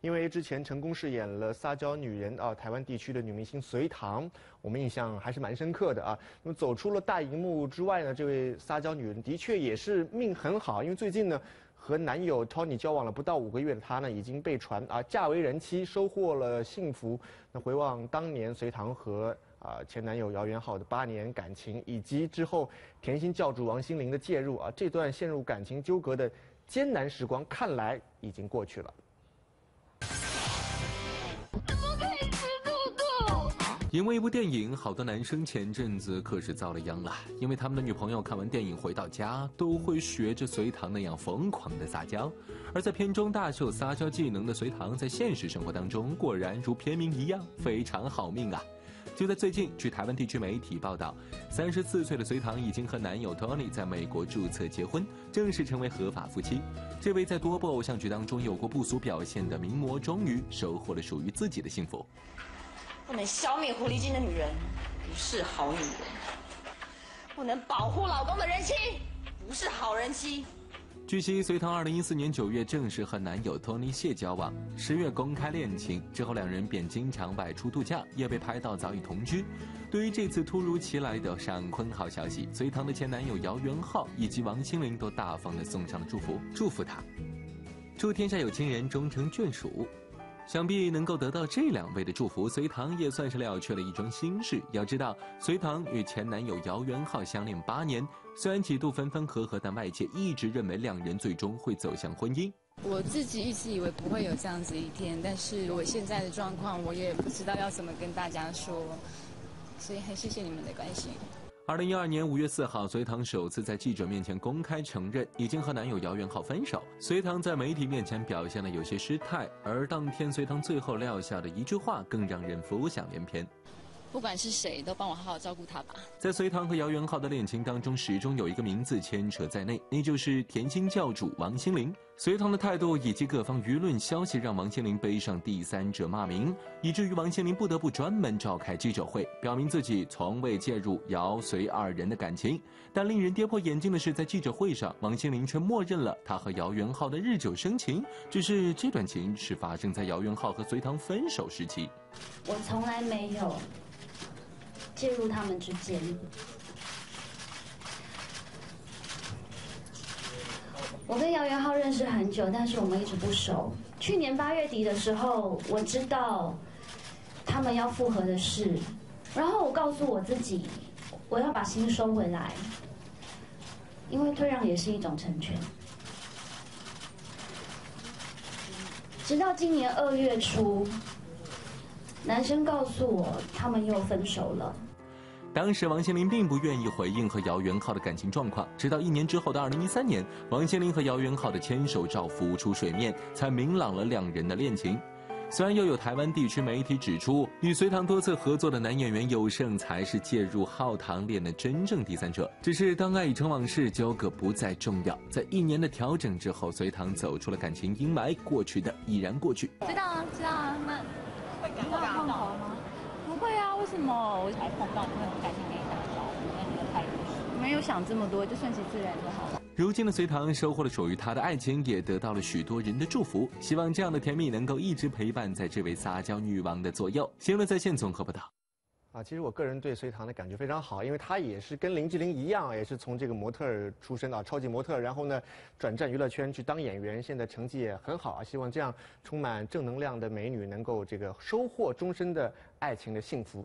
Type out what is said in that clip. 因为之前成功饰演了撒娇女人啊，台湾地区的女明星隋棠，我们印象还是蛮深刻的啊。那么走出了大荧幕之外呢，这位撒娇女人的确也是命很好，因为最近呢和男友 Tony 交往了不到5个月的她呢，已经被传啊嫁为人妻，收获了幸福。那回望当年隋棠和前男友姚元浩的8年感情，以及之后甜心教主王心凌的介入啊，这段陷入感情纠葛的艰难时光，看来已经过去了。 因为一部电影，好多男生前阵子可是遭了殃了。因为他们的女朋友看完电影回到家，都会学着隋棠那样疯狂的撒娇。而在片中大秀撒娇技能的隋棠，在现实生活当中果然如片名一样，非常好命啊！就在最近，据台湾地区媒体报道，34岁的隋棠已经和男友 Tony 在美国注册结婚，正式成为合法夫妻。这位在多部偶像剧当中有过不俗表现的名模，终于收获了属于自己的幸福。 不能消灭狐狸精的女人，不是好女人；不能保护老公的人妻，不是好人妻。据悉，隋棠2014年9月正式和男友 Tony 谢交往，10月公开恋情之后，两人便经常外出度假，也被拍到早已同居。对于这次突如其来的闪婚好消息，隋棠的前男友姚元浩以及王心凌都大方的送上了祝福，祝福她，祝天下有情人终成眷属。 想必能够得到这2位的祝福，隋棠也算是了却了一桩心事。要知道，隋棠与前男友姚元浩相恋8年，虽然几度分分合合，但外界一直认为两人最终会走向婚姻。我自己一直以为不会有这样子一天，但是我现在的状况，我也不知道要怎么跟大家说，所以很谢谢你们的关心。 2012年5月4号，隋棠首次在记者面前公开承认已经和男友姚元浩分手。隋棠在媒体面前表现得有些失态，而当天隋棠最后撂下的一句话更让人浮想联翩：“不管是谁，都帮我好好照顾他吧。”在隋棠和姚元浩的恋情当中，始终有一个名字牵扯在内，那就是甜心教主王心凌。隋棠的态度以及各方舆论消息，让王心凌背上第3者骂名，以至于王心凌不得不专门召开记者会，表明自己从未介入姚隋2人的感情。但令人跌破眼镜的是，在记者会上，王心凌却默认了她和姚元浩的日久生情，只是这段情是发生在姚元浩和隋棠分手时期。我从来没有 介入他们之间，我跟姚元浩认识很久，但是我们一直不熟。去年8月底的时候，我知道他们要复合的事，然后我告诉我自己，我要把心收回来，因为退让也是一种成全。直到今年2月初， 男生告诉我，他们又分手了。 当时王心凌并不愿意回应和姚元浩的感情状况，直到1年之后的2013年，王心凌和姚元浩的牵手照浮出水面，才明朗了两人的恋情。虽然又有台湾地区媒体指出，与隋棠多次合作的男演员有胜才是介入浩棠恋的真正第3者，只是当爱已成往事，纠葛不再重要。在1年的调整之后，隋棠走出了感情阴霾，过去的已然过去。知道啊，知道啊，那会感到痛苦吗？ 会啊，为什么我才碰到那种感情给你打招呼？那你的态度没有想这么多，就顺其自然就好了。如今的隋棠收获了属于她的爱情，也得到了许多人的祝福。希望这样的甜蜜能够一直陪伴在这位撒娇女王的左右。新闻在线综合报道。 啊，其实我个人对隋棠的感觉非常好，因为她也是跟林志玲一样，也是从这个模特儿出身啊，超级模特儿，然后呢转战娱乐圈去当演员，现在成绩也很好啊。希望这样充满正能量的美女能够这个收获终身的爱情的幸福。